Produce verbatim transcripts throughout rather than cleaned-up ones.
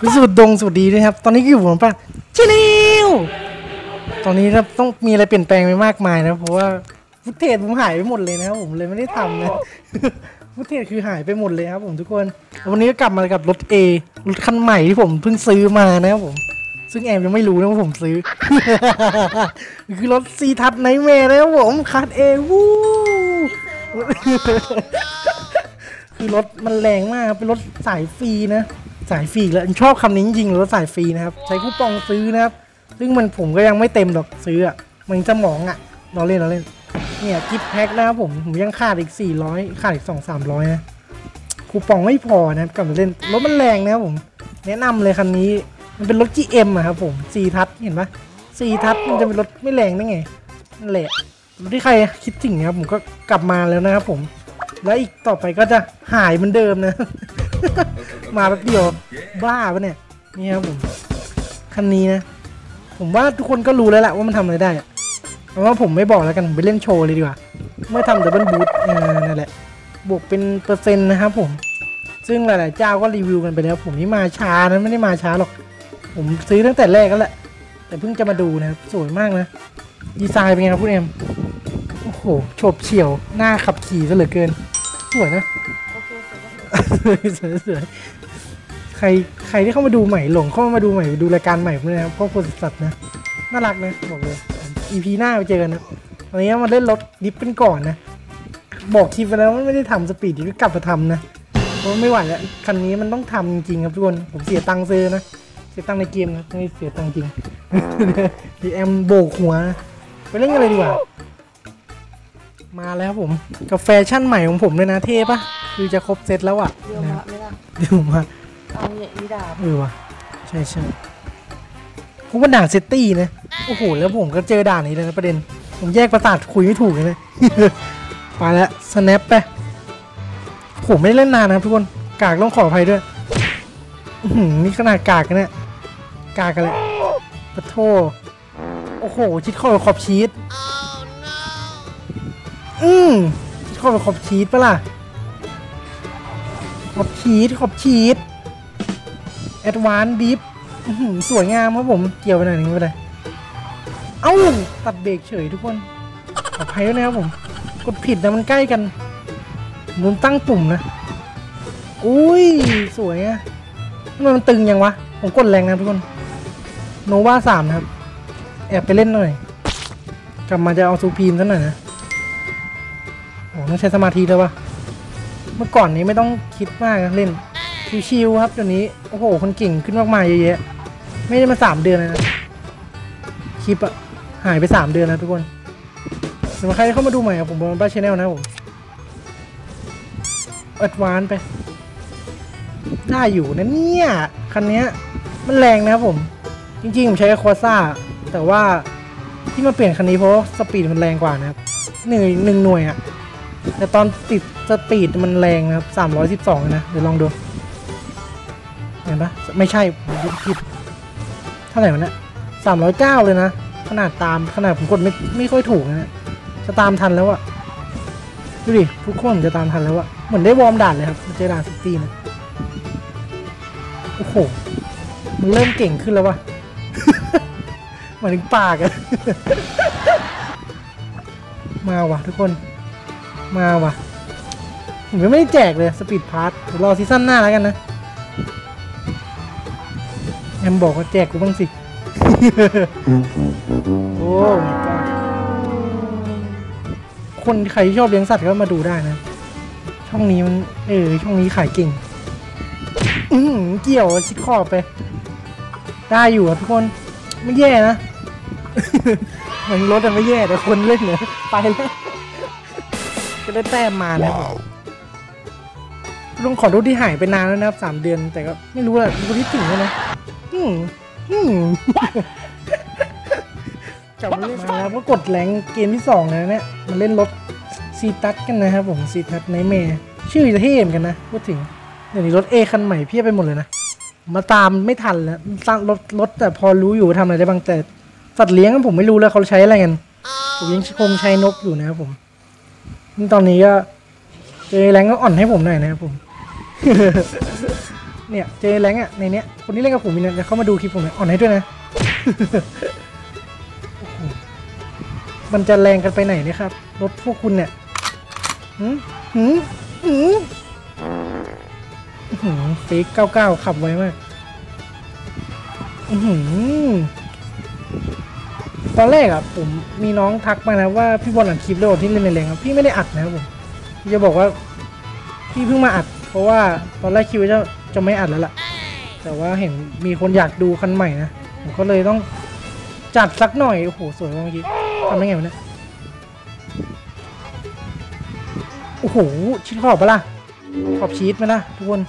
พิสุทธิ์ดงสวัสดีด้วยครับตอนนี้อยู่ผมป่ะเจนิวตอนนี้ครับต้องมีอะไรเปลี่ยนแปลงไปมากมายนะเพราะว่าฟุตเทจผมหายไปหมดเลยนะครับผมเลยไม่ได้ทำนะฟุตเทจคือหายไปหมดเลยครับผมทุกคนวันนี้ก็กลับมากับรถ A รถคันใหม่ที่ผมเพิ่งซื้อมานะครับผมซึ่งแอมยังไม่รู้นะว่าผมซื้อ คือรถ Citus Nightmare นะครับผมคัน A วู้ คือรถมันแรงมากเป็นรถสายฟรีนะสายฟรีแล้วชอบคำนี้จริงๆรถสายฟรีนะครับใช้คูปองซื้อนะครับซึ่งมันผมก็ยังไม่เต็มดอกซื้ออ่ะมันจะหมองอ่ะนอนเล่นนอนเล่นเนี่ยกิฟต์แพ็คนะครับผมผมยังขาดอีกสี่ร้อยขาดอีก สองถึงสามร้อย นะคูปองไม่พอนะกลับมาเล่นรถมันแรงนะครับผมแนะนำเลยคันนี้มันเป็นรถ จี เอ็ม อ่ะครับผมสี่ทัศเห็นปะสี่ทัศมันจะเป็นรถไม่แรงได้ไงนั่นแหละที่ใครคิดจริงนะครับผมก็กลับมาแล้วนะครับผมแล้วอีกต่อไปก็จะหายเหมือนเดิมนะ มาแป๊บเดียวบ้าปะเนี่ยนี่ครับผมคันนี้นะผมว่าทุกคนก็รู้แล้วแหละว่ามันทำอะไรได้เพราะว่าผมไม่บอกแล้วกันผมไปเล่นโชว์เลยดีกว่าเมื่อทำดับเบิลบูทนั่นแหละบวกเป็นเปอร์เซ็นต์นะครับผมซึ่งหลายๆเจ้าก็รีวิวกันไปแล้วผมนี่มาช้านะไม่ได้มาช้าหรอกผมซื้อตั้งแต่แรกแล้วแหละแต่เพิ่งจะมาดูนะครับสวยมากนะดีไซน์เป็นไงครับคุณเอ็มโอ้โหโฉบเฉี่ยวหน้าขับขี่ซะเหลือเกินสวยนะสวยๆใครใครที่เข้ามาดูใหม่หลงเข้ามาดูใหม่ดูรายการใหม่ผมเลยนะครับครอบครัวสัตว์นะน่ารักนะบอกเลย อี พี หน้าไปเจอกันนะตอนนี้มาเล่นรถดิฟกันก่อนนะบอกคลิปไปแล้วว่าไม่ได้ทำสปีดดิฟกลับมาทำนะเพราะไม่ไหวแล้วคันนี้มันต้องทำจริงครับทุกคนผมเสียตังค์ซื้อนะเสียตังค์ในเกมนะไม่เสียตังค์จริงดีแอมโบกหัวไปเล่นกันเลยดีกว่ามาแล้วผมกับแฟชั่นใหม่ของผมเลยนะเท่ปะคือจะครบเซตแล้วอ่ะเดี๋ยวมาเดี๋ยวมาเอาเนี่ยมีดาบเออว่ะใช่ใช่ผมว่าด่านเซตตี้นะโอ้โหแล้วผมก็เจอด่านนี้เลยนะประเด็นผมแยกประสาทคุยไม่ถูกเลยนะไปแล้วสแนปไปผมไม่ได้เล่นนานนะทุกคนกากต้องขออภัยด้วยนี่ขนาดกากกันเนี่ยกากกันเลยปะโทโอ้โหชิดข้อขอบชีสอืมขอบขอบชีสปะล่ะขอบชีสขอบชีสแอดวานซ์ดิฟสวยงามครับผมเกี่ยวไปหน่อยนึงไปเลยเอ้าตัดเบรกเฉยทุกคนขออภัยด้วยนะครับผมกดผิดนะมันใกล้กันมุมตั้งปุ่มนะอุ้ยสวยอะมันตึงยังวะผมกดแรงนะทุกคนโนวาสามนะครับแอบไปเล่นหน่อยกลับมาจะเอาซูพีมซะหน่อยนะโอ้ต้องใช้สมาธิแล้ววะเมื่อก่อนนี้ไม่ต้องคิดมากเล่นชิวๆครับเดี๋ยวนี้โอ้โหคนเก่งขึ้นมากมายเยอะแยะไม่ได้มาสามเดือนเลยนะคลิปอะหายไปสามเดือนแล้วทุกคนสำหรับใครที่เข้ามาดูใหม่ผมบอมบ้าชาแนลนะผมอัดวานไปได้อยู่นะเนี่ยคันนี้มันแรงนะผมจริงๆผมใช้คอซ่าแต่ว่าที่มาเปลี่ยนคันนี้เพราะสปีดมันแรงกว่านะครับหนึ่งหนึ่งหน่วยอะแต่ตอนติดสปีดมันแรงนะครับสามร้อยสิบสองนะเดี๋ยวลองดูเห็นปะไม่ใช่ผิดเท่าไหร่วะเนี่ยสามร้อยเก้าเลยนะขนาดตามขนาดผมกดไม่ไม่ค่อยถูกนะจะตามทันแล้วอะดูดิทุกคนจะตามทันแล้วอะเหมือนได้วอร์มด่านเลยครับเจด่านซิตี้นะโอ้โหมันเริ่มเก่งขึ้นแล้ววะ มาถึงปากอะ มาวะทุกคนมาวะผมยังไม่ได้แจกเลยสปีดพาร์ทรอซีซั่นหน้าแล้วกันนะแอมบอกว่าแจกกูบ้างสิ โอ้คนใครชอบเลี้ยงสัตว์ก็มาดูได้นะช่องนี้มันเออช่องนี้ขายเก่งอืมเกี่ยวชิดขอบไปได้อยู่ครับทุกคนไม่แย่นะ เหมือนรถมันไม่แย่แต่คนเล่นเนี่ยไปแล้วก็ได้แต้มมานะต้องขอโทษที่หายไปนานแล้วนะครับสามเดือนแต่ก็ไม่รู้แหละรู้ที่ถึงแล้วนะอืมอืมจับมาแล้วก็กดแรงเกมที่สองนะเนี่ยมันเล่นรถซีตัสกันนะครับผมซีตัสไนท์แมร์ชื่อจะเท่เหมือนกันนะพูดถึงเดี๋ยวนี้รถ A คันใหม่เพียบไปหมดเลยนะมาตามไม่ทันแล้วรถรถแต่พอรู้อยู่ทำอะไรได้บ้างแต่สัตว์เลี้ยงผมไม่รู้แล้วเขาใช้อะไรกันผมยังคงใช้นกอยู่นะครับผมตอนนี้ก็เจอแรงก็อ่อนให้ผมหน่อยนะครับผม เนี่ยเจแรงอ่ะในเนี้ยคนที่เล่นกับผมมีนะจะเข้ามาดูคลิปผมเนี่ยอ่อนให้ด้วยนะ มันจะแรงกันไปไหนเนี่ยครับรถพวกคุณเนี่ยหืมหืมหืมหืมฟีกเก้าเก้าขับไว้มากหืมตอนแรกอ่ะผมมีน้องทักมานะว่าพี่บอลอัดคลิปเรื่องที่เล่นในแรงครับพี่ไม่ได้อัดนะผมจะบอกว่าพี่เพิ่งมาอัดเพราะว่าตอนแรกคิดว่าจะจะไม่อัดแล้วล่ะแต่ว่าเห็นมีคนอยากดูคันใหม่นะผมก็เลยต้องจัดสักหน่อยโอ้โหสวยมากเมื่อกี้ทำได้ไงวะเนี่ยโอ้โหชิดขอบปะล่ะขอบชีสไหมล่ะทุกคน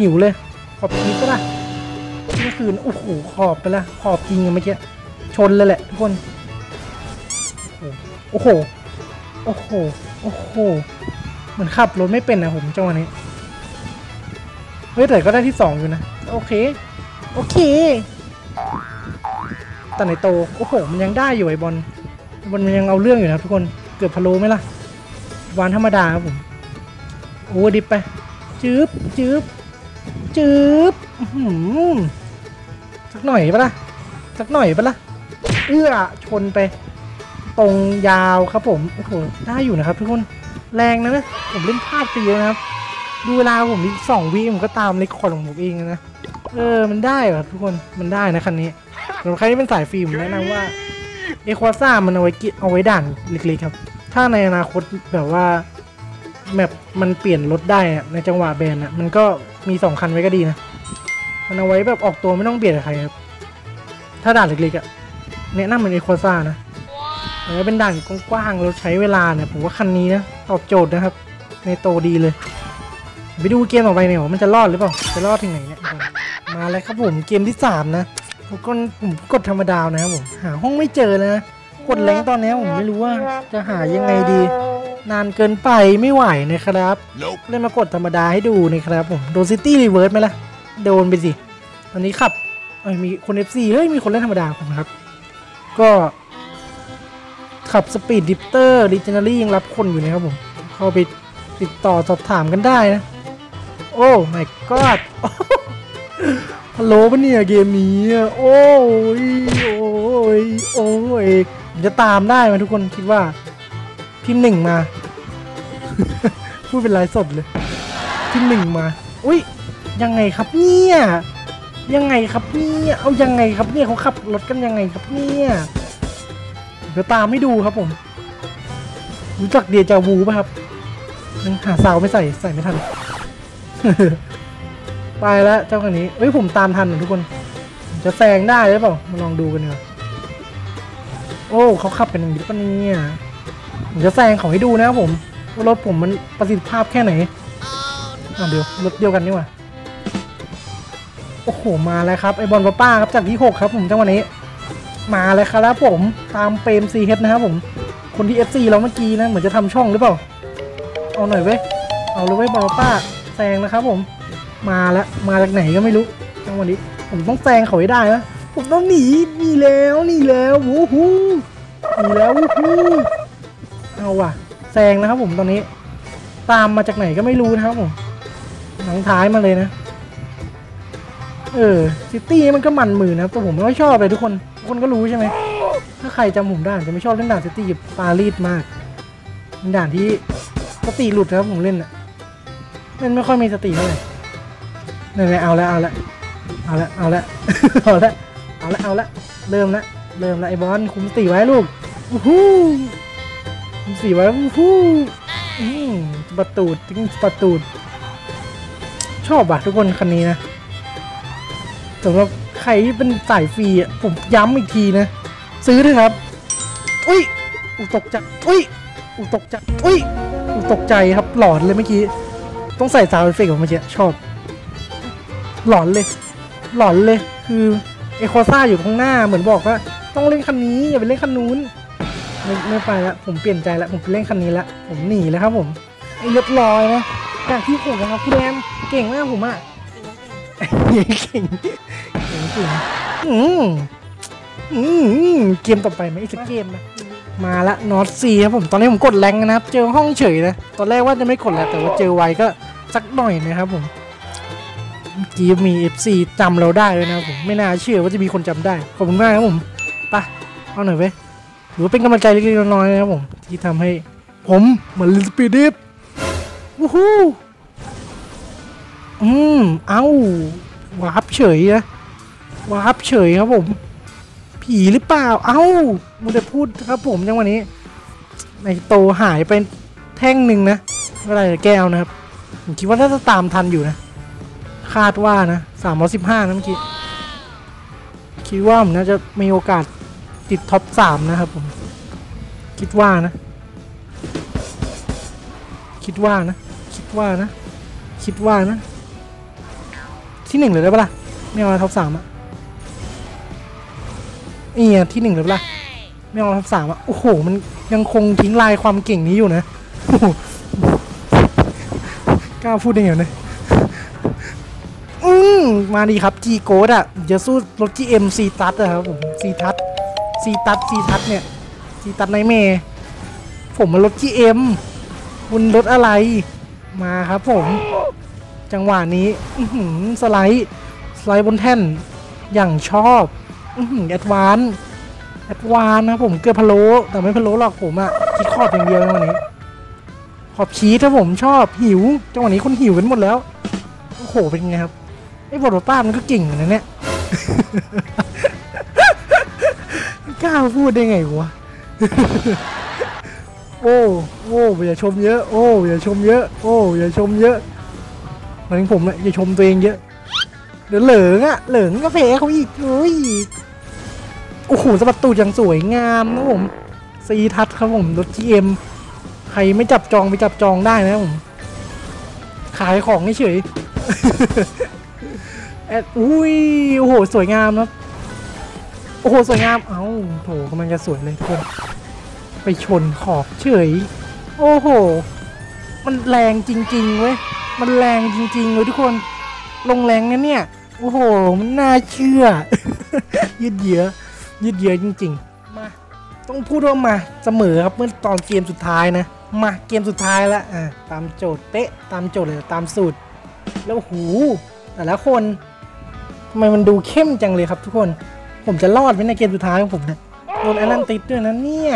หิวเลยขอบชีสปะล่ะนี่คือโอ้โหขอบไปละขอบจริงเมื่อกี้ชนเลยแหละทุกคนโอ้โหโอ้โหโอ้โหเหมือนขับรถไม่เป็นนะผมจังหวะนี้เฮ้ยแต่ก็ได้ที่สองอยู่นะโอเคโอเคแต่ในโตโอ้โหมันยังได้อยู่ไอ้บอลบอลมันยังเอาเรื่องอยู่นะทุกคนเกือบพะโล้ไหมล่ะวานธรรมดาครับผมโอ้ดิบไปจืบจืบจืบสักหน่อยปะล่ะสักหน่อยปะล่ะเอื้อชนไปตรงยาวครับผมโอ้โหได้อยู่นะครับทุกคนแรงนะนะผมเล่นพลาดไปเยอะนะครับดูเวลาผมสองวิผมก็ตามเรคคอร์ดของผมเองนะเออมันได้เหรอทุกคนมันได้นะคันนี้สำหรับใครที่เป็นสายฟิล์มแนะนำว่าเอควาซ่ามันเอาไว้กิเอาไว้ด่านเล็กๆครับถ้าในอนาคตแบบว่าแมปมันเปลี่ยนรถได้ในจังหวะแบนอ่ะมันก็มีสองคันไว้ก็ดีนะมันเอาไว้แบบออกตัวไม่ต้องเบียดใครครับถ้าด่านเล็กๆอ่ะแนะนำเป็นเอควาซ่านะแล้วเป็นด่านกว้างๆเราใช้เวลาเนี่ยผมว่าคันนี้นะตอบโจทย์นะครับในโตดีเลยไปดูเกมต่อไปเนี่ยมันจะรอดหรือเปล่าจะรอดถึงไหนเนี่ยมาแล้วครับผมเกมที่สามนะผมก็ผมกดธรรมดานะครับผมหาห้องไม่เจอเลยนะกดแรงตอนนี้ผมไม่รู้ว่าจะหายังไงดีนานเกินไปไม่ไหวนะครับเลยมากดธรรมดาให้ดูนะครับผมโดนซิตี้รีเวิร์สไหมล่ะโดนไปสิอันนี้ขับมีคนเอฟซีเฮ้ยมีคนเล่นธรรมดาผมครับก็ขับสปีดดิฟเตอร์ดิจิเนอรี่ยังรับคนอยู่นะครับผมเข้าไปติดต่อสอบถามกันได้นะโอ้ my god ฮัลโหลปะเนี่ยเกมนี้โอ้ยโอ้ยโอ้ยจะตามได้ไหมทุกคนคิดว่าพิมพ์หนึ่งมา พูดเป็นไลฟ์สดเลยพิมพ์หนึ่งมาอุ้ยยังไงครับเนี่ยยังไงครับเนี่ยเอายังไงครับเนี่ยเขาขับรถกันยังไงครับเนี่ยเดี๋ยวตามให้ดูครับผมรู้จักเดียจาวูป่ะครับหาสาวไม่ใส่ใส่ไม่ทัน ไปแล้วเจ้าคันนี้เอ้ยผมตามทันทุกคนจะแซงได้หรือเปล่ามาลองดูกันนะโอ้เขาขับเป็นอย่างนี้ปะเนี่ยผมจะแซงเขาให้ดูนะครับผมว่ารถผมมันประสิทธิภาพแค่ไหนอ่ะเดี๋ยวรถเดียวกันนี่หว่าโอ้โหมาแล้วครับไอบอลป้าครับจากที่หกครับผมเจ้าวันนี้มาเลยครับผมตามเฟรมซีเฮดนะครับผมคนที่ เอฟ ซี เราเมื่อกี้นะเหมือนจะทำช่องหรือเปล่าเอาหน่อยเว้ยเอาเลยเว้ยบอลป้าแซงนะครับผมมาแล้วมาจากไหนก็ไม่รู้จังวันนี้ผมต้องแซงเขาให้ได้นะผมต้องหนีหนีแล้วหนีแล้ววู้ฮู้หนีแล้ววู้ฮู้เอาว่ะแซงนะครับผมตอนนี้ตามมาจากไหนก็ไม่รู้นะครับผมหลังท้ายมาเลยนะเออซิตี้มันก็มันมือนะแต่ผมไม่ชอบเลยทุกคนทุกคนก็รู้ใช่ไหมถ้าใครจำผมได้จะไม่ชอบเล่นด่านซิตี้กับปารีสมากเป็นด่านที่สติหลุดครับผมเล่นอะเล่นไม่ค่อยมีสติเท่าไหร่เนี่ยเอาละเอาละเอาละเอาละเอาละเอาละเอาละเริ่มละเริ่มละไอ้บอลคุมสติไว้ลูกวู้ฮู้คุมสติไว้วู้ฮู้ประตูทิ้งประตูชอบว่ะทุกคนคันนี้นะสำหรับใครที่เป็นสายฟรีอ่ะผมย้ำอีกทีนะซื้อด้วยครับอุ้ยอุตกใจอุ้ยอุตกใจอุ้ยอุตกใจครับหลอนเลยเมื่อกี้ต้องใส่ซาวด์เอฟเฟกต์ออกมาเจ๊ชอบหลอนเลยหลอนเลยคือเอโคซ่าอยู่ข้างหน้าเหมือนบอกว่าต้องเล่นคันนี้อย่าไปเล่นคันนู้นไม่ไม่ไปละผมเปลี่ยนใจละผมไปเล่นคันนี้ละผมหนีแล้วครับผมเรียบร้อยนะจากที่ผมนะครับคุณแอมเก่งมากผมอ่ะเก่งเก่งเก่งอืมอืมเกมต่อไปไหมอีกสักเกมนะมาละนอตซีครับผมตอนนี้ผมกดแรงนะครับเจอห้องเฉยนะตอนแรกว่าจะไม่กดแล้วแต่ว่าเจอไวก็สักหน่อยนะครับผม กี้มี เอฟ ซี จำเราได้เลยนะครับผมไม่น่าเชื่อว่าจะมีคนจำได้ขอบคุณมากครับผมไปเอาหน่อยไปหรือเป็นกำลังใจเล็กๆน้อยๆนะครับผมที่ทำให้ผมเหมือนลิสปีดิฟวู้ฮู้อืมเอ้าวาร์ปเฉยนะวาร์ปเฉยครับผมผีหรือเปล่าเอ้ามันจะพูดครับผมจังวันนี้ในโตหายไปแท่งหนึ่งนะอะไรแก้วนะครับผมคิดว่าน่าจะตามทันอยู่นะคาดว่านะสามร้อยสิบห้านะเมื่อกี้คิดว่าผมน่าจะมีโอกาสติดท็อปสามนะครับผมคิดว่านะคิดว่านะคิดว่านะคิดว่านะที่หนึ่งเลยได้ปะล่ะไม่เอาท็อปสามอะเอียที่หนึ่งเลยปะล่ะไม่เอาท็อปสามอะโอ้โหมันยังคงทิ้งลายความเก่งนี้อยู่นะกล้าพูดได้ไงเนี่ยอืมมาดีครับ G โกดอะจะสู้รถ จี เอ็ม ซีตัสนะครับผม ซีตัส ซีตัส ซีตัสเนี่ย ซีตัสไนท์แมร์ผมมารถ จี เอ็ม คุณรถอะไรมาครับผมจังหวะนี้อื้อหือสไลด์สไลด์บนแท่นอย่างชอบอื้อหือแอดวานซ์แอดวานซ์นะผมเกือบพะโล้แต่ไม่พะโล้หรอกผมอะคิดขอบอย่างเดียวจังหวะนี้ขอบชีสครับผมชอบหิวจังหวะนี้คนหิวกันหมดแล้วโอ้โหเป็นไงครับไอ้บอดป้ามันก็เก่งนะเนี่ยกล้าพูดได้ไงวะโอ้โอ้อย่าชมเยอะโอ้อย่าชมเยอะโอ้อย่าชมเยอะมาถึงผมเนี่ยอย่าชมตัวเองเยอะเดี๋ยวเหลิงอะเหลิงก็แพ้เขาอีกโอ้ยโอ้โหสปัตตูอย่างสวยงามนะผมซีทัศครับผมรถ จี เอ็ม ใครไม่จับจองไปจับจองได้นะผมขายของเฉยแอดอุ้ยโอ้โหสวยงามนะโอ้โหสวยงามเอ้าโถกำลังจะสวยเลยทุกคนไปชนขอบเฉยโอ้โหมันแรงจริงๆเว้ยมันแรงจริงๆเลยทุกคนลงแรงนะเนี่ยโอ้โหมันน่าเชื่อ ยืดเยื้อยืดเยื้อจริงๆมาต้องพูดว่ามาเสมอครับเมื่อตอนเกมสุดท้ายนะมาเกมสุดท้ายแล้วอ่ะตามโจทย์เตะตามโจทย์เลยตามสูตรแล้วหูแต่ละคนทำไมมันดูเข้มจังเลยครับทุกคนผมจะรอดไหมในเกมสุดท้ายของผมนะโดนแอตแลนติสด้วยนะเนี่ย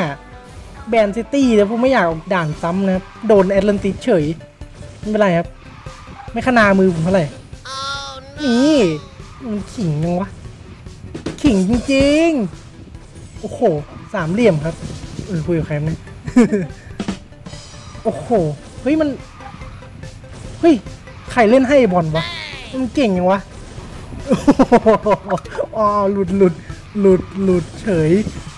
แบนซิตี้แต่ผมไม่อยากด่านซ้ำนะโดนแอตแลนติสเฉยไม่เป็นไรครับไม่ขนามือผมเท่าไหร่ oh, no. นี่มันขิงจังวะขิงจริงๆโอ้โหสามเหลี่ยมครับเออคุยกับใครนะ โอ้โหเฮ้ยมันเฮ้ยใครเล่นให้บอลวะมันเก่งยังวะอ๋อหลุดหลุดหลุดหลุดเฉย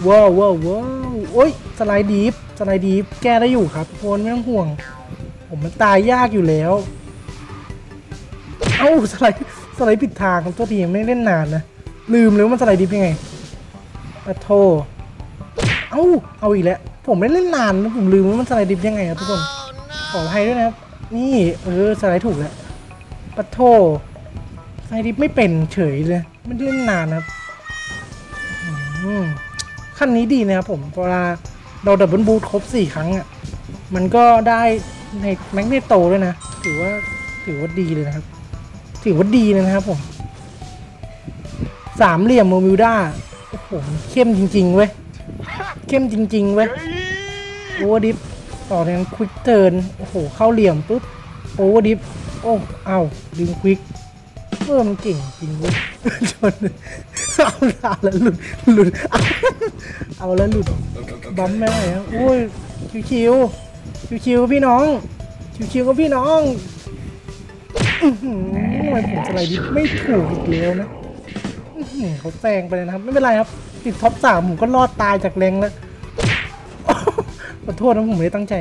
ว้าวว้าวว้าวโอ้ยสไลด์ดีฟสไลด์ดีฟแก้ได้อยู่ครับทุกคนไม่ต้องห่วงผมมันตายยากอยู่แล้วเอ้าสไลด์สไลด์ผิดทางครับตัวทีมไม่เล่นนานนะลืมเลยว่ามันสไลด์ดีฟยังไงปะโทเอ้าเอาอีกแล้วผมไม่เล่นนานนะผมลืมว่ามันสไลด์ดีฟยังไงครับทุกคนขออภัยด้วยนะครับนี่เออสไลด์ถูกแล้วปะโทไอดิฟไม่เป็นเฉยเลยไม่เล่นนานนะครับขั้นนี้ดีนะครับผมเวลาเราดับเบิลบูทครบสี่ครั้งอ่ะมันก็ได้ในแมกเนโตด้วยนะถือว่าถือว่าดีเลยนะครับถือว่าดีเลยนะครับผมสามเหลี่ยมโมบิลด้าโอ้โหเข้มจริงๆเว้ยเข้มจริงๆเว้ยโอเวอร์ดิฟต่อแทนควิกเทิร์นโอ้โหเข้าเหลี่ยมปุ๊บโอเวอร์ดิฟโอ้เอาดึงควิกเพิ่มเก่งจริงเลยจนเอาละแล้วหลุดหลุดเอาแล้วหลุดบัมแม่ไหนครับโอ้ยชิวๆชิวๆพี่น้องชิวๆก็พี่น้องทำไมผมสไลด์ดิฟไม่ถูกอีกแล้วนะเขาแซงไปเลยนะครับไม่เป็นไรครับติดท็อปสามผมก็รอดตายจากแรงแล้วขอโทษนะผมไม่ได้ตั้งใจ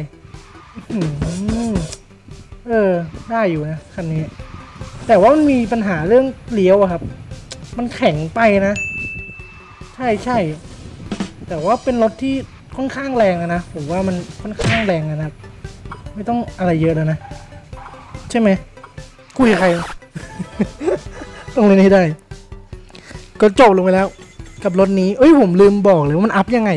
เออได้อยู่นะคันนี้แต่ว่ามันมีปัญหาเรื่องเลี้ยวอะครับมันแข็งไปนะใช่ใช่แต่ว่าเป็นรถที่ค่อนข้างแรงนะผมว่ามันค่อนข้างแรงนะครับไม่ต้องอะไรเยอะแล้วนะใช่ไหมคุยกับใคร ต้องเล่นให้ได้ก็จบลงไปแล้วกับรถนี้เอ้ยผมลืมบอกเลยว่ามันอัพยังไง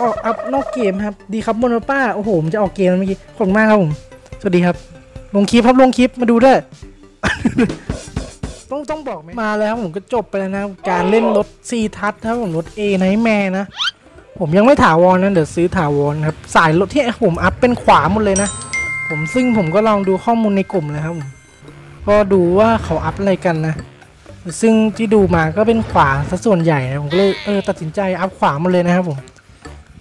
ออกอัพนอกเกมครับดีครับบนป้าโอ้โหผมจะออกเกมเมื่อกี้ขอบคุณมากครับผมสวัสดีครับลงคลิปครับลงคลิปมาดูด้วย ต้องต้องบอกไหมมาแล้วผมก็จบไปแล้วนะการเล่นรถซีทัสครับผมรถ A Nightmare นะผมยังไม่ถาวร นะเดี๋ยวซื้อถาวรครับสายรถที่ผมอัพเป็นขวาหมดเลยนะผมซึ่งผมก็ลองดูข้อมูลในกลุ่มเลยครับก็ดูว่าเขาอัพอะไรกันนะซึ่งที่ดูมาก็เป็นขวาซะส่วนใหญ่นะผมก็เลยเออตัดสินใจอัพขวาหมดเลยนะครับผม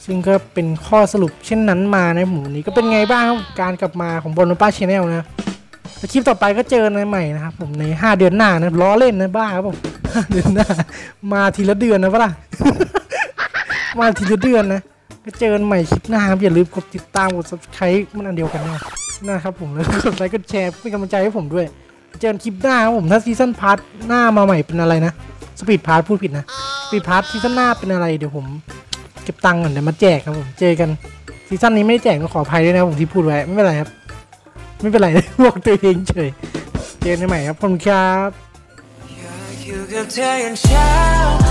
ซึ่งก็เป็นข้อสรุปเช่นนั้นมาในหมู่นี้ก็เป็นไงบ้างครับการกลับมาของบอลป้าชาแนลนะคลิปต่อไปก็เจอในใหม่นะครับผมในห้าเดือนหน้านะล้อเล่นนะบ้าครับผมเดือนหน้ามาทีละเดือนนะป่ะล่ะมาทีละเดือนนะก็เจอใหม่คลิปหน้าอย่าลืมกดติดตามกด ซับสไครบ์ มันอันเดียวกันนะนะครับผมแล้วกดไลค์กดแชร์เป็นกำลังใจให้ผมด้วยเจอคลิปหน้าครับผมถ้าซีซั่นพาร์ทหน้ามาใหม่เป็นอะไรนะสปีดพาร์ทพูดผิดนะสปีดพาร์ทซีซั่นหน้าเป็นอะไรเดี๋ยวผมเก็บตังค์ก่อนเดี๋ยวมาแจกครับผมเจอกันซีซั่นนี้ไม่ได้แจกก็ขออภัยด้วยนะผมที่พูดไว้ไม่เป็นไรครับไม่เป็นไรบอกตัวเองเฉยเจอกันใหม่ครับผมครับ